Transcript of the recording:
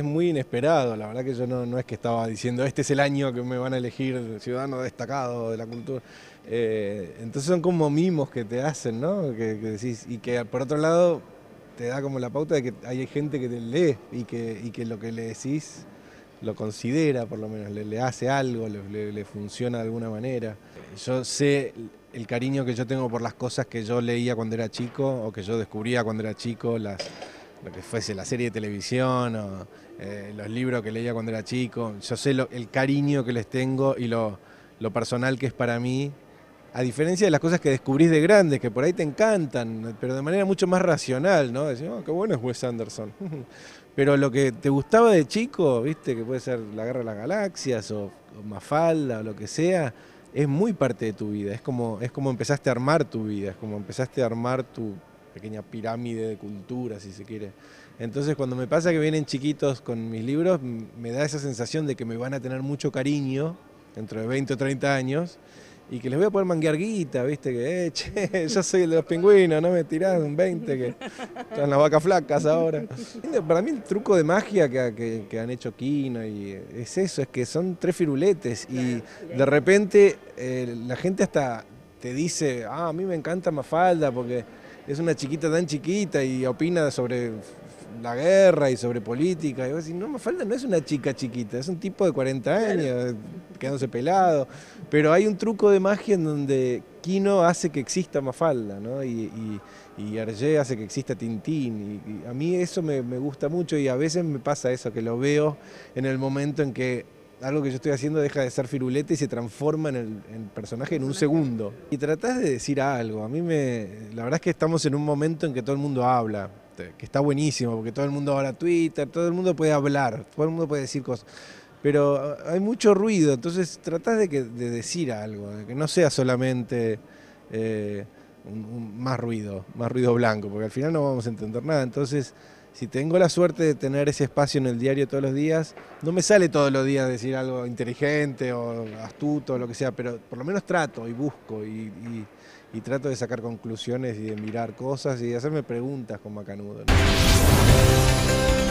Es muy inesperado, la verdad que yo no es que estaba diciendo este es el año que me van a elegir ciudadano destacado de la cultura. Entonces son como mimos que te hacen, ¿no? Que decís, y que por otro lado te da como la pauta de que hay gente que te lee y que lo que le decís lo considera, por lo menos, le hace algo, le funciona de alguna manera. Yo sé el cariño que yo tengo por las cosas que yo leía cuando era chico o que yo descubría cuando era chico, lo que fuese la serie de televisión o los libros que leía cuando era chico. Yo sé el cariño que les tengo y lo personal que es para mí, a diferencia de las cosas que descubrís de grandes, que por ahí te encantan, pero de manera mucho más racional, ¿no? Decís, oh, qué bueno es Wes Anderson. Pero lo que te gustaba de chico, viste, que puede ser La Guerra de las Galaxias o Mafalda o lo que sea, es muy parte de tu vida, es como empezaste a armar tu vida, es como empezaste a armar tu pequeña pirámide de cultura, si se quiere. Entonces, cuando me pasa que vienen chiquitos con mis libros, me da esa sensación de que me van a tener mucho cariño dentro de 20 o 30 años y que les voy a poder manguear guita, viste, que, che, yo soy el de los pingüinos, no me tirás un 20, que están las vacas flacas ahora. Para mí el truco de magia que han hecho Quino y es eso, es que son tres firuletes y de repente la gente hasta te dice, ah, a mí me encanta Mafalda porque es una chiquita tan chiquita y opina sobre la guerra y sobre política. Y vos decís, no, Mafalda no es una chica chiquita, es un tipo de 40 años, quedándose pelado. Pero hay un truco de magia en donde Quino hace que exista Mafalda, ¿no? Y Argie hace que exista Tintín. Y a mí eso me gusta mucho y a veces me pasa eso, que lo veo en el momento en que algo que yo estoy haciendo deja de ser firulete y se transforma en el personaje en un segundo. Y tratás de decir algo. La verdad es que estamos en un momento en que todo el mundo habla, que está buenísimo, porque todo el mundo ahora Twitter, todo el mundo puede hablar, todo el mundo puede decir cosas. Pero hay mucho ruido, entonces tratás de decir algo, de que no sea solamente más ruido blanco, porque al final no vamos a entender nada. Entonces, si tengo la suerte de tener ese espacio en el diario todos los días, no me sale todos los días decir algo inteligente o astuto o lo que sea, pero por lo menos trato y busco y trato de sacar conclusiones y de mirar cosas y de hacerme preguntas con Macanudo, ¿no?